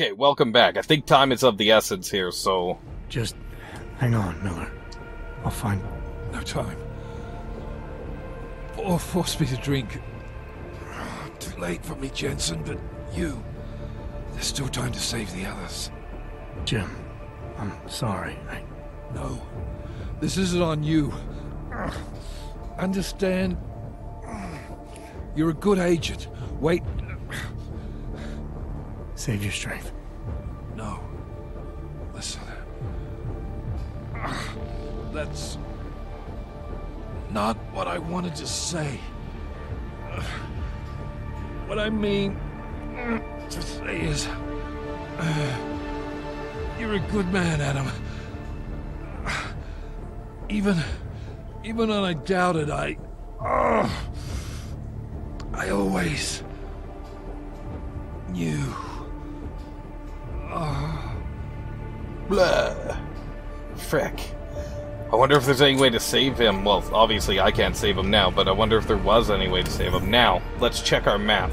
Okay, welcome back. I think time is of the essence here, so... Just hang on, Miller. I'll find... No time. Or force me to drink. Too late for me, Jensen, but you... There's still time to save the others. Jim, I'm sorry. No. This isn't on you. Understand? You're a good agent. Wait... Save your strength. No. Listen. That's... not what I wanted to say. What I mean to say is... You're a good man, Adam. Even when I doubted, I always... knew... Blah. Frick. I wonder if there's any way to save him. Well, obviously I can't save him now, but I wonder if there was any way to save him. Now, let's check our map.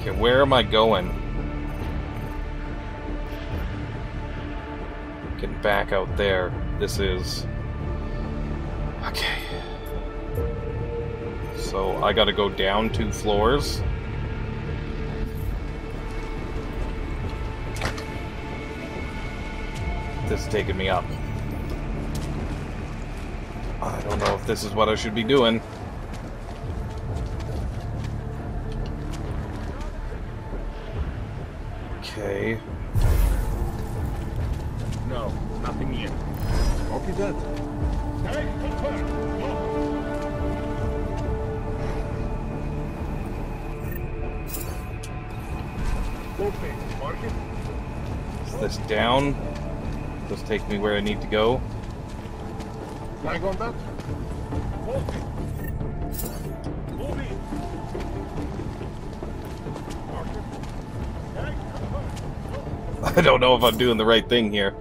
Okay, where am I going? Getting back out there. This is... Okay. So, I gotta go down 2 floors. This is taking me up. I don't know if this is what I should be doing. Okay. No, nothing yet. Okay, Dad. Is this down? Does take me where I need to go. Can I go on that? I don't know if I'm doing the right thing here.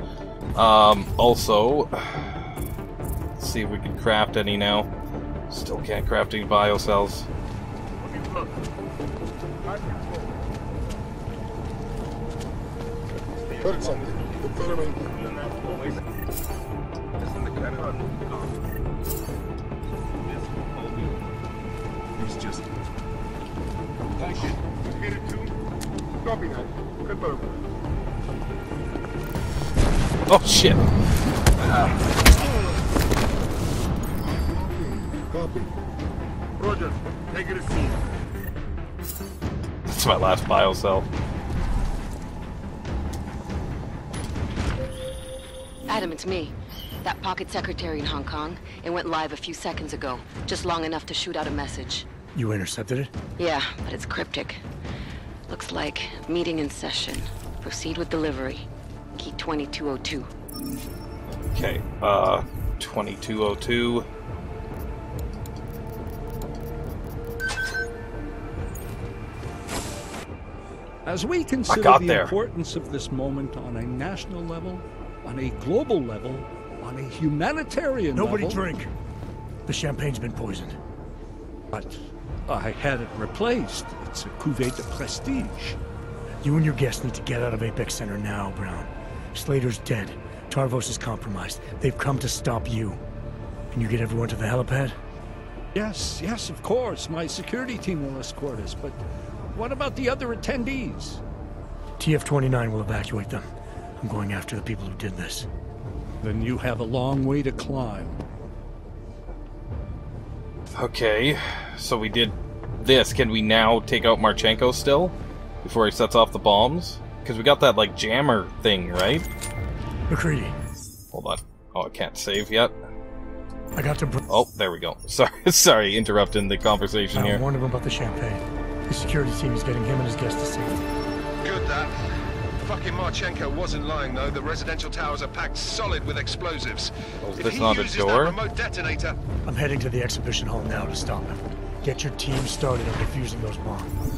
Also, let's see if we can craft any now. Still can't craft any bio cells. Heard something. Oh shit! Copy. Roger, take it a seat. That's my last bio cell. Adam, it's me. That pocket secretary in Hong Kong. It went live a few seconds ago. Just long enough to shoot out a message. You intercepted it? Yeah, but it's cryptic. Looks like meeting in session. Proceed with delivery. Key 2202. Okay, 2202. As we consider the importance of this moment on a national level, on a global level, on a humanitarian level... Nobody drink! The champagne's been poisoned. But I had it replaced. It's a cuvée de prestige. You and your guests need to get out of Apex Center now, Brown. Slater's dead. Tarvos is compromised. They've come to stop you. Can you get everyone to the helipad? Yes, yes, of course. My security team will escort us, but what about the other attendees? TF-29 will evacuate them. I'm going after the people who did this. Then you have a long way to climb. Okay, so we did this. Can we now take out Marchenko still? Before he sets off the bombs? Because we got that, like, jammer thing, right? McCready. Hold on. Oh, I can't save yet. I got to... Oh, there we go. Sorry, interrupting the conversation here. I warned him about the champagne. The security team is getting him and his guests to safety. Good, that. Fucking Marchenko wasn't lying, though. The residential towers are packed solid with explosives. Well, if he uses that remote detonator... I'm heading to the exhibition hall now to stop him. Get your team started on defusing those bombs.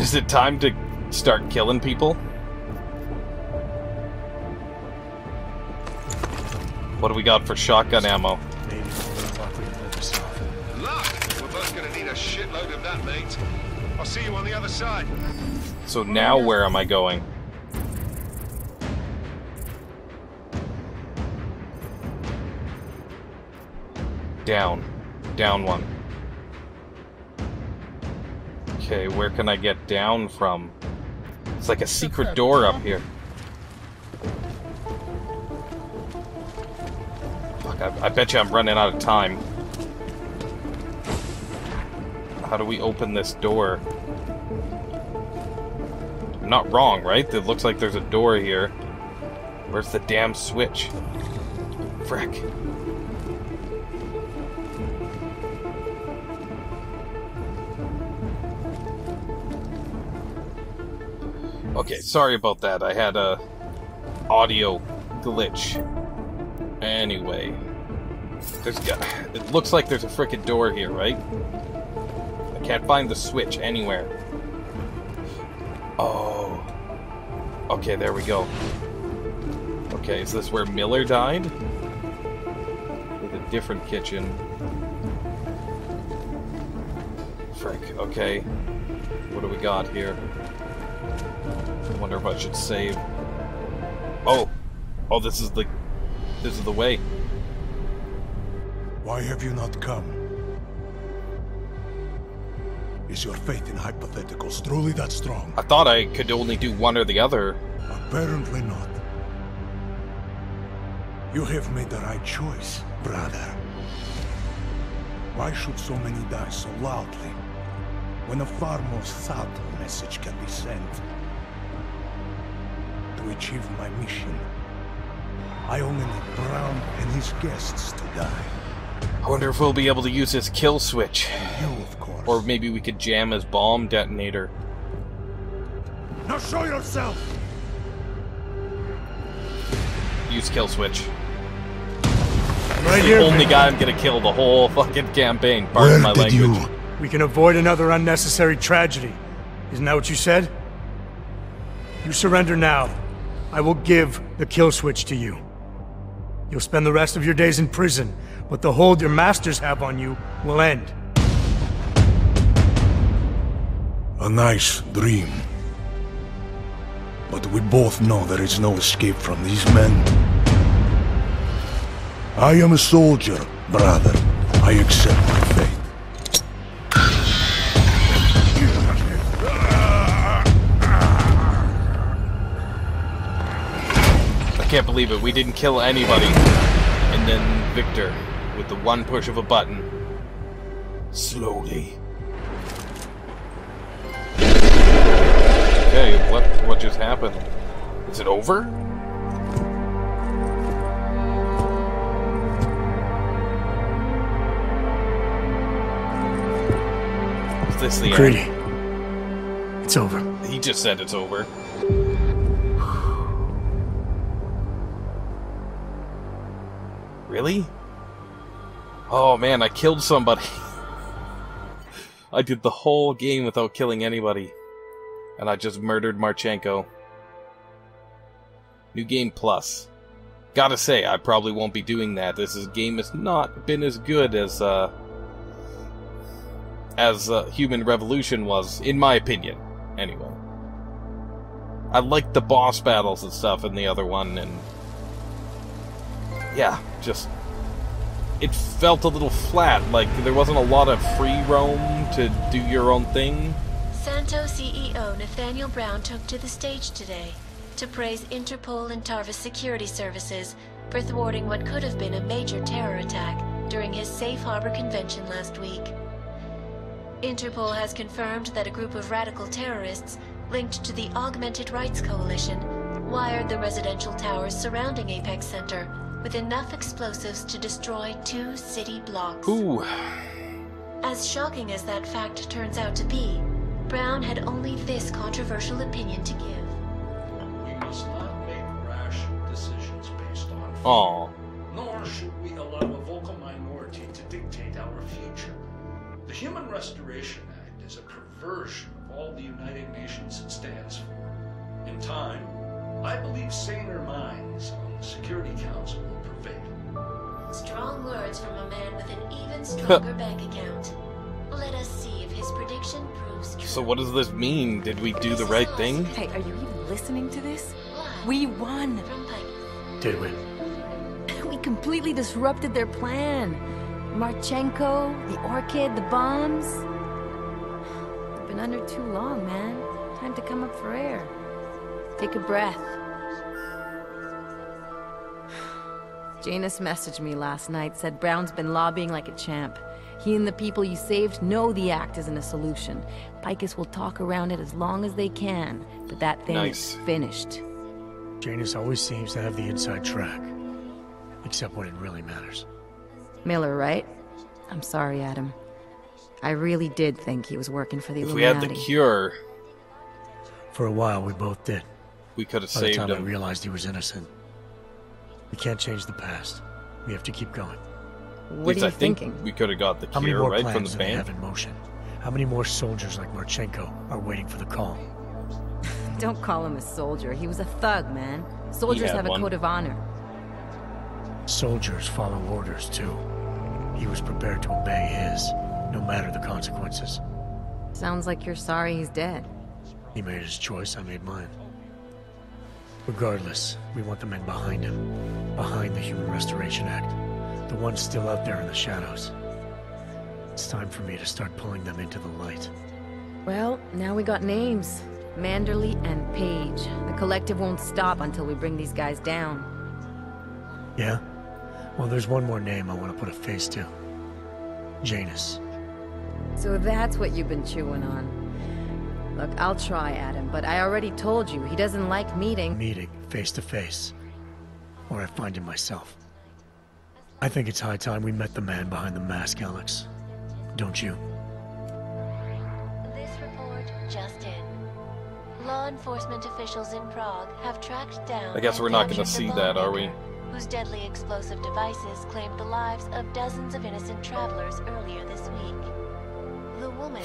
Is it time to start killing people? What do we got for shotgun ammo? Maybe we'll look, we're both gonna need a shitload of that, mate. I'll see you on the other side. So now where am I going? Down. Down one. Okay, where can I get down from? It's like a secret door up here. Fuck, I bet you I'm running out of time. How do we open this door? I'm not wrong, right? It looks like there's a door here. Where's the damn switch? Frick. Okay, sorry about that. I had a audio glitch. Anyway, it looks like there's a frickin' door here, right? I can't find the switch anywhere. Oh. Okay, there we go. Okay, is this where Miller died? With a different kitchen. Frick, okay. What do we got here? I wonder if I should save. Oh! Oh, this is the way. Why have you not come? Is your faith in hypotheticals truly that strong? I thought I could only do one or the other. Apparently not. You have made the right choice, brother. Why should so many die so loudly, when a far more subtle message can be sent? To achieve my mission, I only need Brown and his guests to die. I wonder if we'll be able to use his kill switch. And you, of course. Or maybe we could jam his bomb detonator. Now show yourself! Use kill switch. Right here, the only guy I'm gonna kill the whole fucking campaign. Pardon my language. You? We can avoid another unnecessary tragedy. Isn't that what you said? You surrender now. I will give the kill switch to you. You'll spend the rest of your days in prison, but the hold your masters have on you will end. A nice dream. But we both know there is no escape from these men. I am a soldier, brother. I accept my fate. Can't believe it, we didn't kill anybody. And then Victor, with the one push of a button. Slowly. Okay, what just happened? Is it over? Is this the Creedy, end? It's over. He just said it's over. Really? Oh man, I killed somebody. I did the whole game without killing anybody. And I just murdered Marchenko. New game plus. Gotta say, I probably won't be doing that. This game has not been as good as Human Revolution was, in my opinion. Anyway. I liked the boss battles and stuff in the other one, and yeah, just it felt a little flat, like there wasn't a lot of free roam to do your own thing. Santo CEO Nathaniel Brown took to the stage today to praise Interpol and Tarvis security services for thwarting what could have been a major terror attack during his Safe Harbor convention last week. Interpol has confirmed that a group of radical terrorists linked to the Augmented Rights Coalition wired the residential towers surrounding Apex Center with enough explosives to destroy 2 city blocks. Ooh. As shocking as that fact turns out to be, Brown had only this controversial opinion to give. We must not make rash decisions based on fear. Aww. Nor should we allow a vocal minority to dictate our future. The Human Restoration Act is a perversion of all the United Nations it stands for. In time, I believe saner minds on the Security Council will prevail. Strong words from a man with an even stronger bank account. Let us see if his prediction proves true. So what does this mean? Did we do the right thing? Hey, are you even listening to this? We won! Did we? We completely disrupted their plan. Marchenko, the orchid, the bombs. I've been under too long, man. Time to come up for air. Take a breath. Janus messaged me last night, said Brown's been lobbying like a champ. He and the people you saved know the act isn't a solution. Picus will talk around it as long as they can, but that thing is finished. Janus always seems to have the inside track, except when it really matters. Miller, right? I'm sorry, Adam. I really did think he was working for the Illuminati. If we had the cure. For a while, we both did. We could have saved him. By the time I realized he was innocent. We can't change the past. We have to keep going. What are you thinking? We could have got the cure right from the band. How many more plans do they have in motion? How many more soldiers like Marchenko are waiting for the call? Don't call him a soldier. He was a thug, man. Soldiers have a code of honor. Soldiers follow orders, too. He was prepared to obey his, no matter the consequences. Sounds like you're sorry he's dead. He made his choice, I made mine. Regardless, we want the men behind him, behind the Human Restoration Act. The ones still out there in the shadows. It's time for me to start pulling them into the light. Well, now we got names. Manderley and Page. The Collective won't stop until we bring these guys down. Yeah? Well, there's one more name I want to put a face to. Janus. So that's what you've been chewing on. Look, I'll try, Adam, but I already told you, he doesn't like meeting. Meeting, face to face. Or I find him myself. I think it's high time we met the man behind the mask, Alex. Don't you? This report just in. Law enforcement officials in Prague have tracked down... I guess we're not going to see that, are we? ...whose deadly explosive devices claimed the lives of dozens of innocent travelers earlier this week. The woman,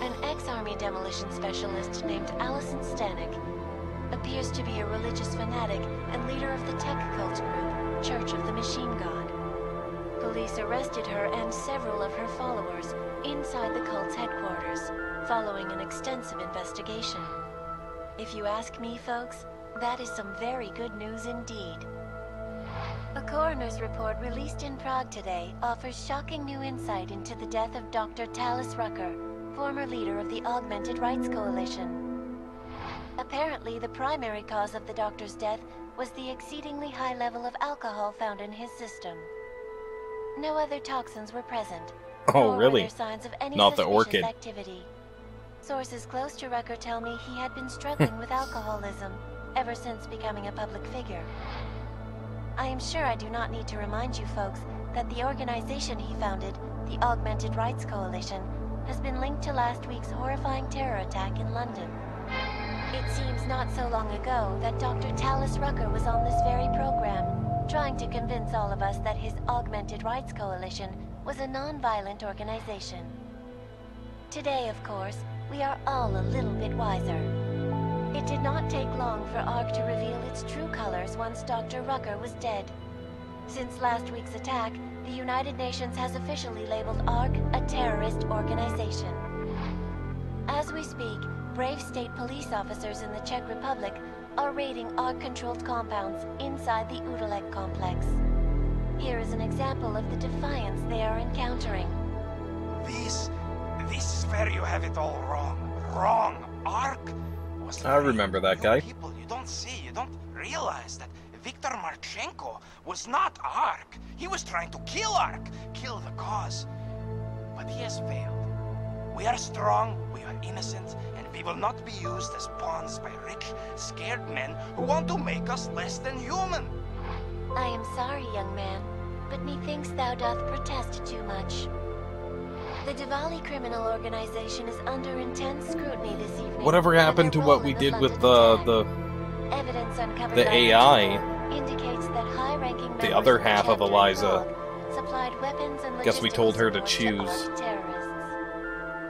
an ex-army demolition specialist named Alison Stanek, appears to be a religious fanatic and leader of the tech cult group, Church of the Machine God. Police arrested her and several of her followers inside the cult's headquarters, following an extensive investigation. If you ask me, folks, that is some very good news indeed. A coroner's report released in Prague today offers shocking new insight into the death of Dr. Talos Rucker, former leader of the Augmented Rights Coalition. Apparently, the primary cause of the doctor's death was the exceedingly high level of alcohol found in his system. No other toxins were present. Oh, really? Signs of any not the orchid. Activity. Sources close to Rucker tell me he had been struggling with alcoholism ever since becoming a public figure. I am sure I do not need to remind you folks that the organization he founded, the Augmented Rights Coalition, has been linked to last week's horrifying terror attack in London. It seems not so long ago that Dr. Talos Rucker was on this very program, trying to convince all of us that his Augmented Rights Coalition was a non-violent organization. Today, of course, we are all a little bit wiser. It did not take long for ARC to reveal its true colors once Dr. Rucker was dead. Since last week's attack, the United Nations has officially labeled ARC a terrorist organization. As we speak, brave state police officers in the Czech Republic are raiding ARC-controlled compounds inside the Udalek complex. Here is an example of the defiance they are encountering. This is where you have it all wrong. Wrong. ARC was... I remember that guy. People you don't see, you don't realize that Viktor Marchenko was not ARC. He was trying to kill ARC, kill the cause. But he has failed. We are strong, we are innocent, and we will not be used as pawns by rich, scared men who want to make us less than human. I am sorry, young man, but methinks thou doth protest too much. The Dvali criminal organization is under intense scrutiny this evening. Whatever happened to what we did with the AI indicates that high-ranking the other half of Eliza. Supplied weapons and guess we told her to choose.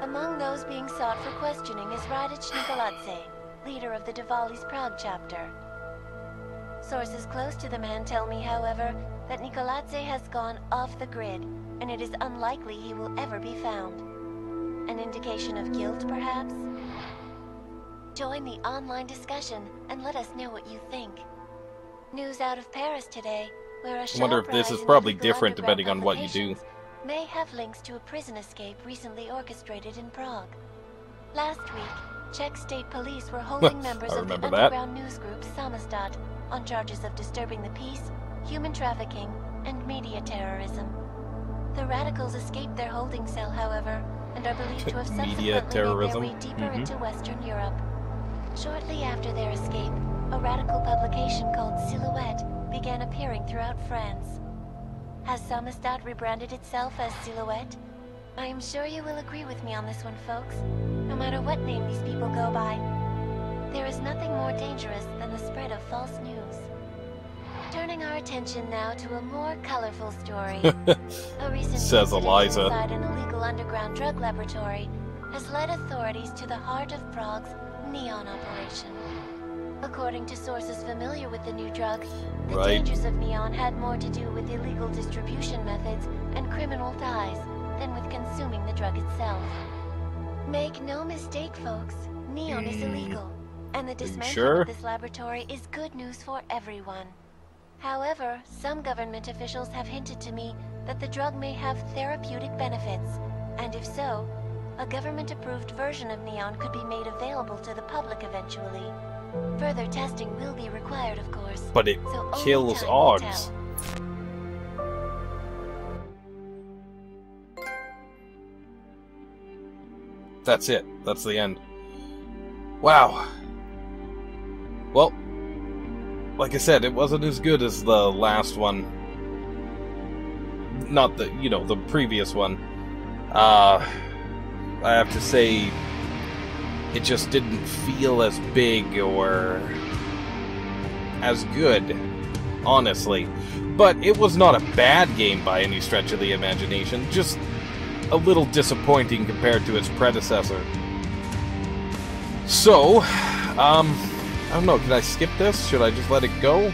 Among those being sought for questioning is Radich Nicolazze, leader of the Dvali's Prague chapter. Sources close to the man tell me, however, that Nicolazze has gone off the grid, and it is unlikely he will ever be found. An indication of guilt, perhaps? Join the online discussion and let us know what you think. News out of Paris today, where a shell prize and illegal underground publications may have links to a prison escape recently orchestrated in Prague. Last week, Czech state police were holding members of the underground news group Samizdat on charges of disturbing the peace, human trafficking, and media terrorism. The radicals escaped their holding cell, however, and are believed to have subsequently made their way deeper into Western Europe. Shortly after their escape, a radical publication called Silhouette began appearing throughout France. Has Samizdat rebranded itself as Silhouette? I am sure you will agree with me on this one, folks, no matter what name these people go by. There is nothing more dangerous than the spread of false news. Turning our attention now to a more colorful story. A recent incident inside an illegal underground drug laboratory has led authorities to the heart of Prague's Neon operation. According to sources familiar with the new drug, the dangers of Neon had more to do with illegal distribution methods and criminal ties than with consuming the drug itself. Make no mistake, folks, Neon is illegal, and the dismantling of this laboratory is good news for everyone. However, some government officials have hinted to me that the drug may have therapeutic benefits, and if so, a government-approved version of Neon could be made available to the public eventually. Further testing will be required, of course. But it kills odds. That's it. That's the end. Wow. Well, like I said, it wasn't as good as the last one. Not the, you know, the previous one. I have to say, it just didn't feel as big or as good, honestly. But it was not a bad game by any stretch of the imagination. Just a little disappointing compared to its predecessor. So, I don't know, can I skip this? Should I just let it go?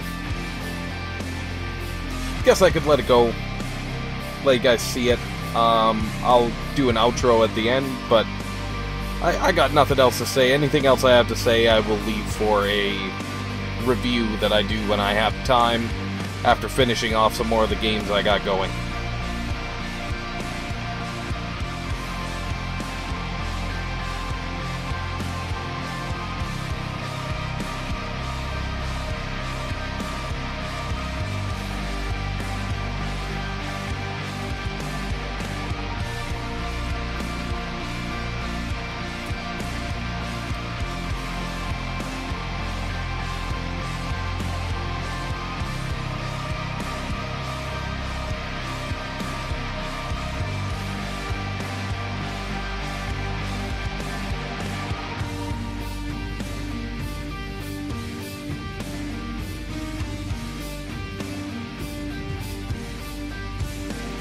Guess I could let it go. Let you guys see it. I'll do an outro at the end, but I got nothing else to say. Anything else I have to say, I will leave for a review that I do when I have time, after finishing off some more of the games I got going.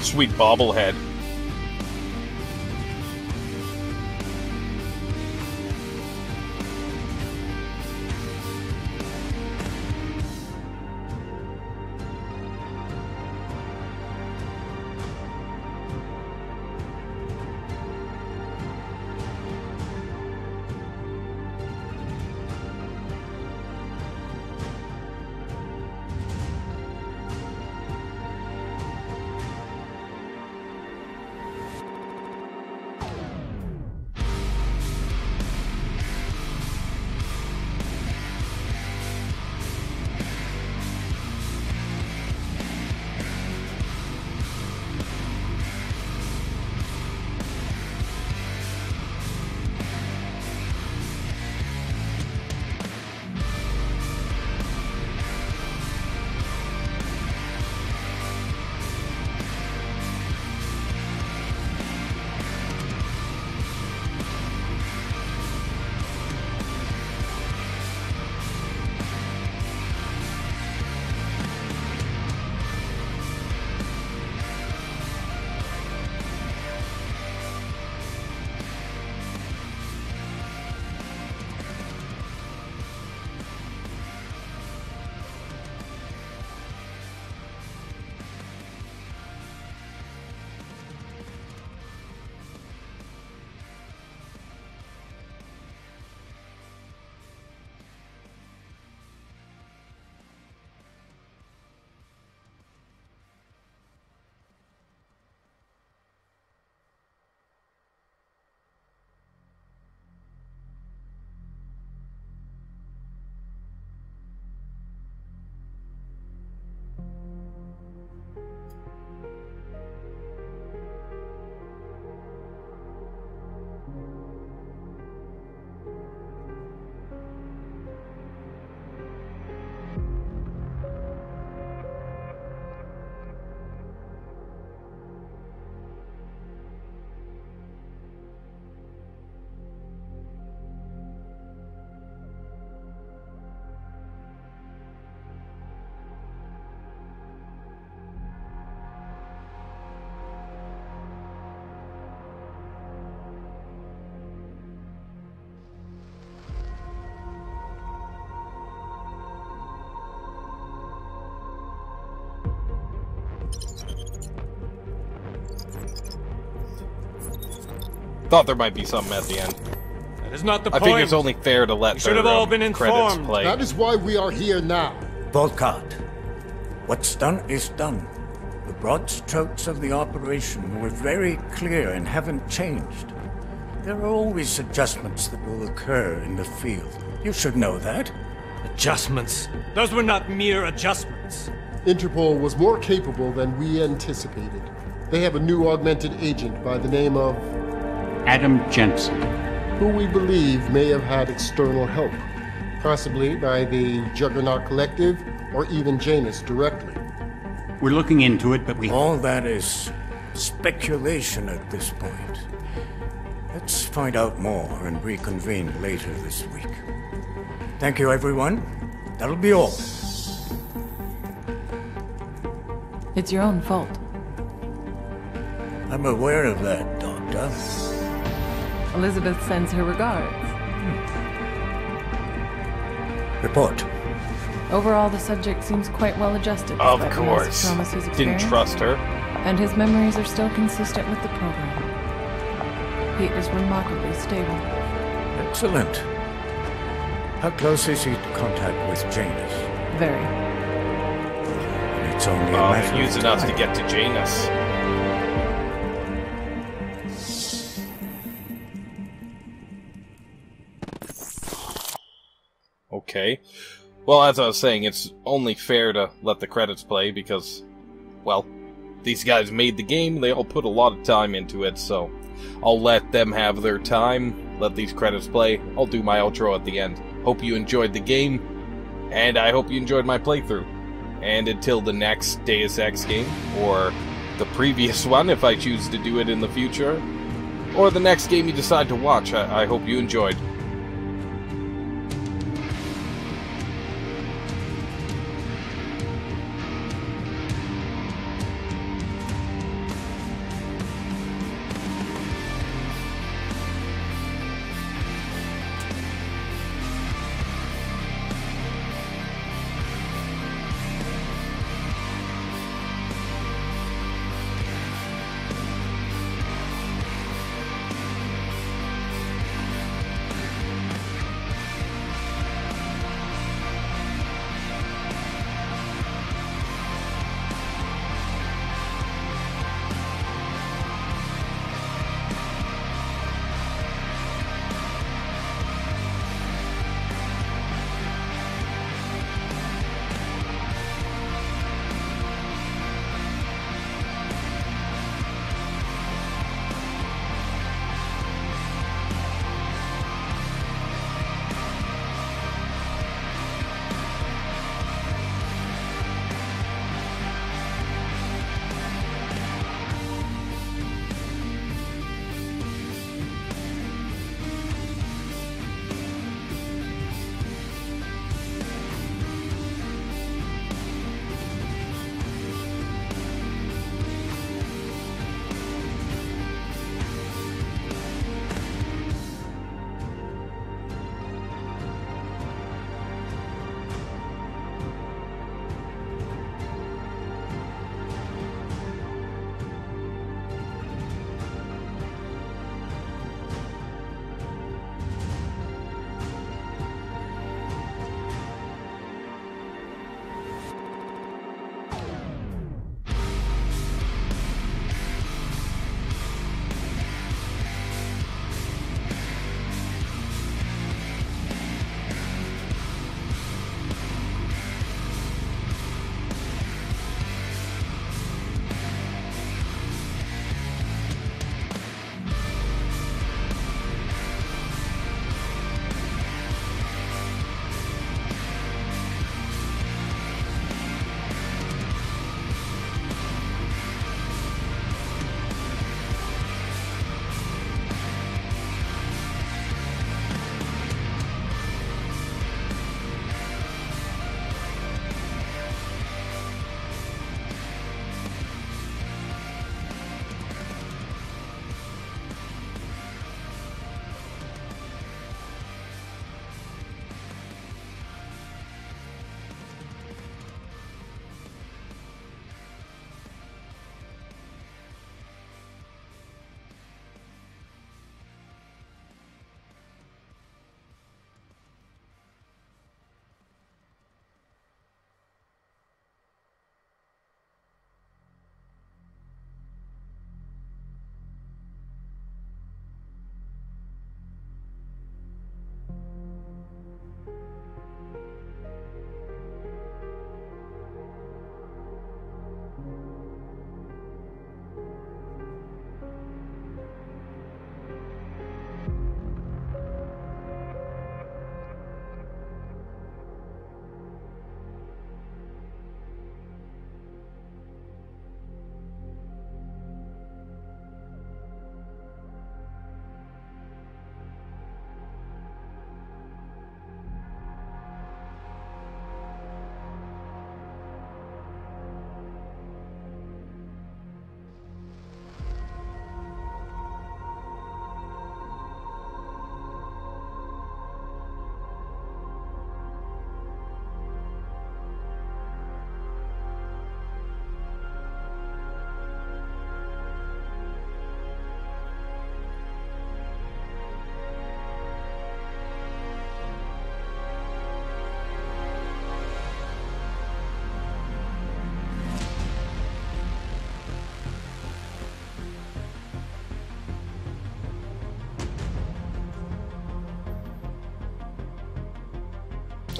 Sweet bobblehead. Thought there might be something at the end. That is not the point. I think it's only fair to let their credits play. That is why we are here now. Volkart, what's done is done. The broad strokes of the operation were very clear and haven't changed. There are always adjustments that will occur in the field. You should know that. Adjustments? Those were not mere adjustments. Interpol was more capable than we anticipated. They have a new augmented agent by the name of... Adam Jensen. Who we believe may have had external help, possibly by the Juggernaut Collective or even Janus directly. We're looking into it, but we... All that is speculation at this point. Let's find out more and reconvene later this week. Thank you, everyone. That'll be all. It's your own fault. I'm aware of that, Doctor. Elizabeth sends her regards. Report. Overall, the subject seems quite well adjusted. Of course. Didn't trust her. And his memories are still consistent with the program. He is remarkably stable. Excellent. How close is he to contact with Janus? Very. And it's only a matter of using us to get to Janus. Okay. Well, as I was saying, it's only fair to let the credits play because, well, these guys made the game, they all put a lot of time into it, so I'll let them have their time, let these credits play, I'll do my outro at the end. Hope you enjoyed the game, and I hope you enjoyed my playthrough. And until the next Deus Ex game, or the previous one if I choose to do it in the future, or the next game you decide to watch, I hope you enjoyed.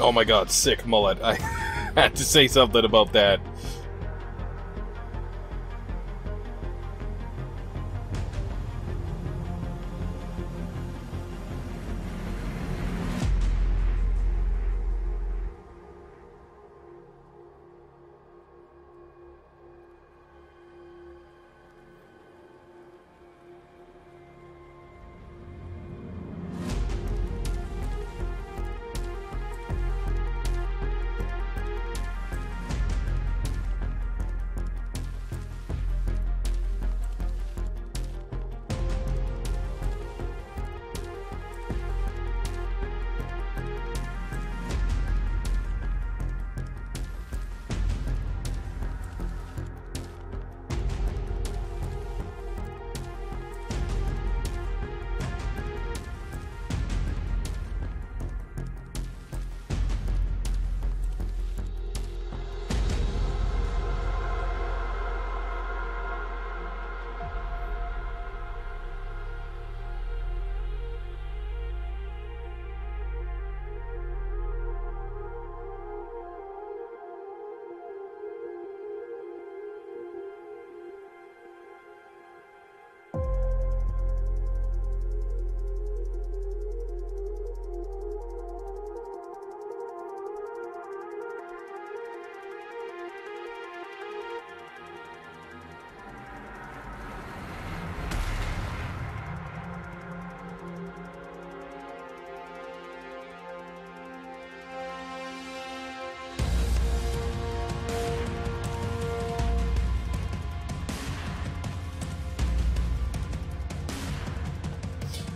Oh my god, sick mullet. I had to say something about that.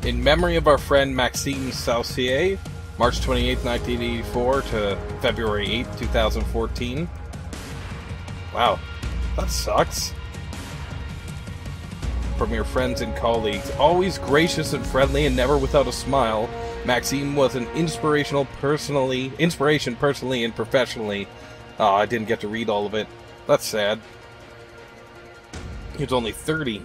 In memory of our friend Maxime Saucier, March 28, 1984 to February 8, 2014. Wow, that sucks. From your friends and colleagues, always gracious and friendly and never without a smile, Maxime was an inspiration personally and professionally. Oh, I didn't get to read all of it. That's sad. He was only 30.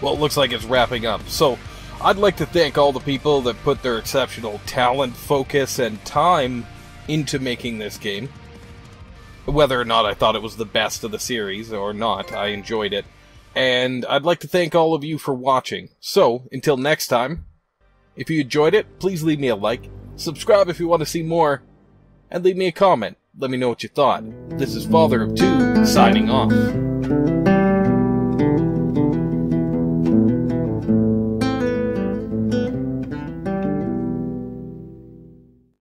Well, it looks like it's wrapping up. So I'd like to thank all the people that put their exceptional talent, focus, and time into making this game. Whether or not I thought it was the best of the series or not, I enjoyed it. And I'd like to thank all of you for watching. So, until next time, if you enjoyed it, please leave me a like, subscribe if you want to see more, and leave me a comment. Let me know what you thought. This is Father of Two, signing off.